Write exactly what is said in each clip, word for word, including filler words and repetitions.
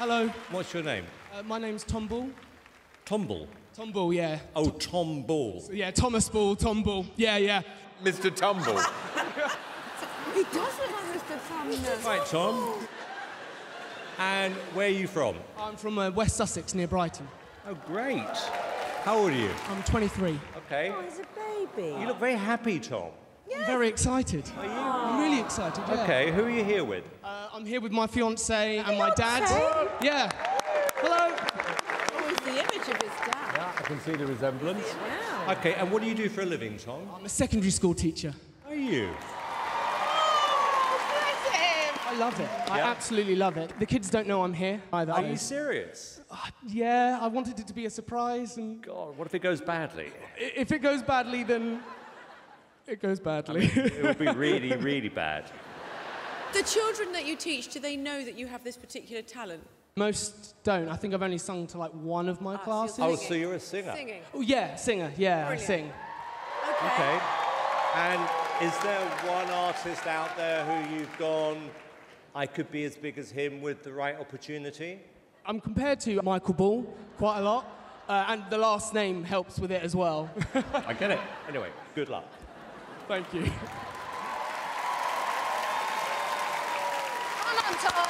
Hello. What's your name? Uh, my name's Tom Ball. Tom Ball? Tom Ball, yeah. Oh, Tom, Tom Ball. Yeah, Thomas Ball, Tom Ball. Yeah, yeah. Mister Tumble. He doesn't have Mister Tumble. Right, Tom. And where are you from? I'm from uh, West Sussex, near Brighton. Oh, great. How old are you? I'm twenty-three. OK. Oh, he's a baby. You look very happy, Tom. Yes. I'm very excited. Are you? I'm really excited, yeah. OK, who are you here with? Uh, I'm here with my fiancé and my dad. Yeah. Hello. Oh, it's the image of his dad. Yeah, I can see the resemblance. Wow. OK, and what do you do for a living, Tom? I'm a secondary school teacher. Are you? I love it. Yeah. I absolutely love it. The kids don't know I'm here either. Are you serious? Uh, yeah, I wanted it to be a surprise and... God, what if it goes badly? If it goes badly, then it goes badly. I mean, it would be really, really bad. The children that you teach, do they know that you have this particular talent? Most don't. I think I've only sung to, like, one of my ah, classes. So oh, so you're a singer? Singing. Oh, yeah, singer. Yeah, brilliant. I sing. OK. OK. And is there one artist out there who you've gone... I could be as big as him with the right opportunity? I'm compared to Michael Ball quite a lot, uh, and the last name helps with it as well. I get it. Anyway, good luck. Thank you. Come on, Tom.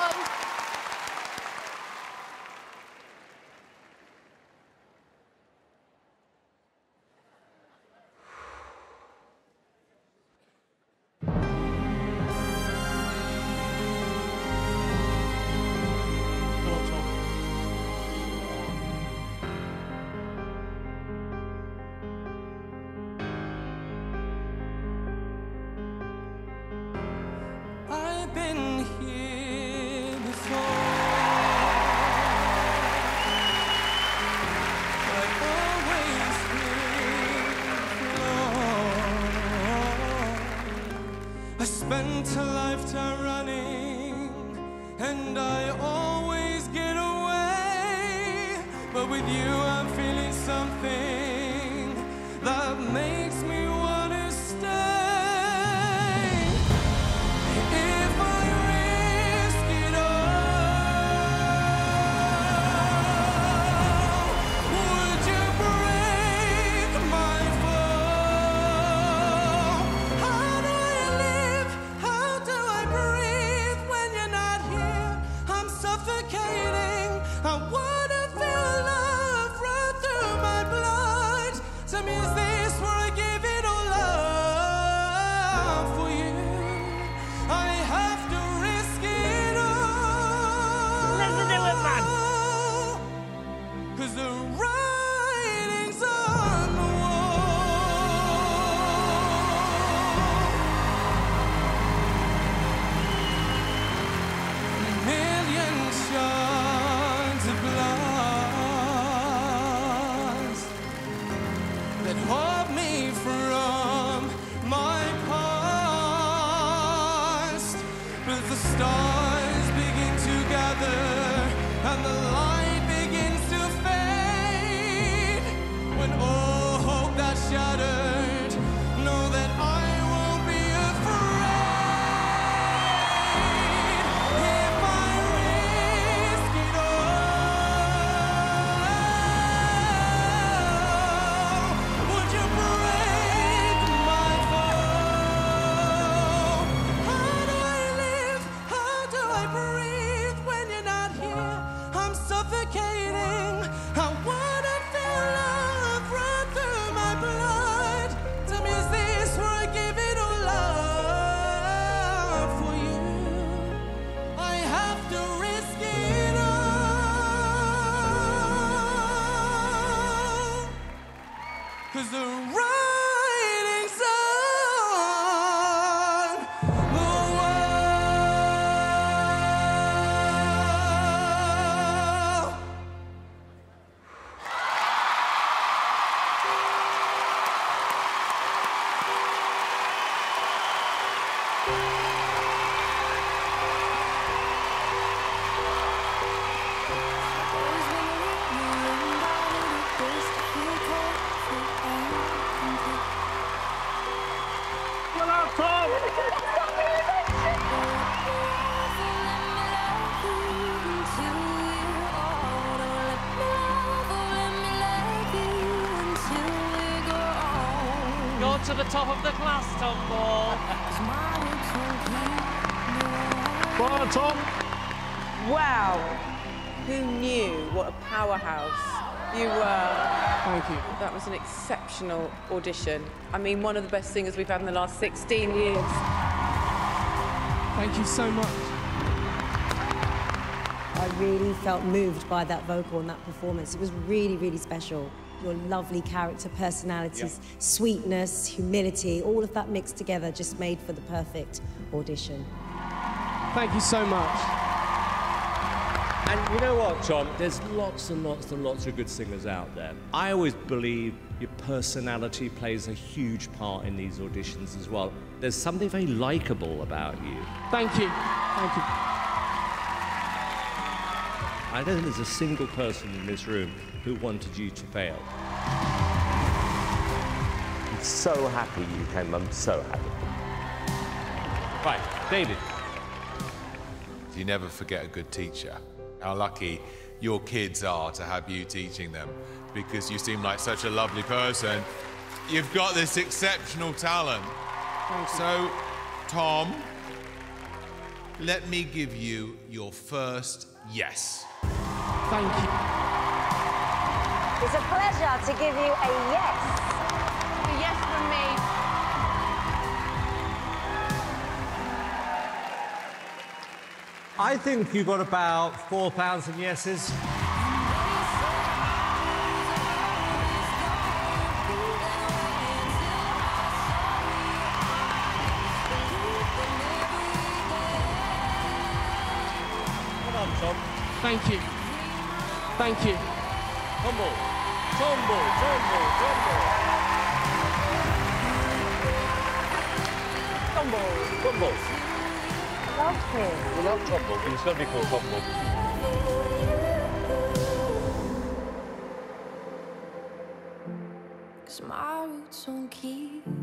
Spent a lifetime running, and I always get away. But with you, I'm feeling something that makes me want to stay. If I risk it all, would you break my fall? How do I live? I want to feel love run through my blood. Tell me, is this where I give it all up for you? I have to risk it all. Listen to it, man. Cause the writing's on the wall. A million shots. Stars begin to gather, and the light begins to fade. When all hope that shattered, know that I won't be afraid. If I risk it all, would you break my fall? How do I live? I breathe when you're not here. I'm suffocating. I want to feel love run through my blood. Tell me, is this where I give it all up for you? I have to risk it all. Cause the writing's on the wall. Always wanna look me in, but I need this to feel cold forever. to the top of the class, Tom Ball. Ball, Tom. Wow. Who knew what a powerhouse you were? Thank you. That was an exceptional audition. I mean, one of the best singers we've had in the last sixteen years. Thank you so much. I really felt moved by that vocal and that performance. It was really, really special. Your lovely character, personalities, yeah. sweetness, humility, all of that mixed together just made for the perfect audition. Thank you so much. And you know what, Tom? There's lots and lots and lots of good singers out there. I always believe your personality plays a huge part in these auditions as well. There's something very likeable about you. Thank you. Thank you. I don't think there's a single person in this room who wanted you to fail. I'm so happy you came. I'm so happy. Right, David. You never forget a good teacher. How lucky your kids are to have you teaching them, because you seem like such a lovely person. You've got this exceptional talent. So, Tom, let me give you your first yes. Thank you. It's a pleasure to give you a yes. A yes from me. I think you got about four thousand yeses. Come on, Tom. Thank you. Thank you. Tumble. Tumble, tumble, tumble. Tumble, tumble. I love him. We love Tom Ball. It's lovely called Tom Ball. Cause my roots don't keep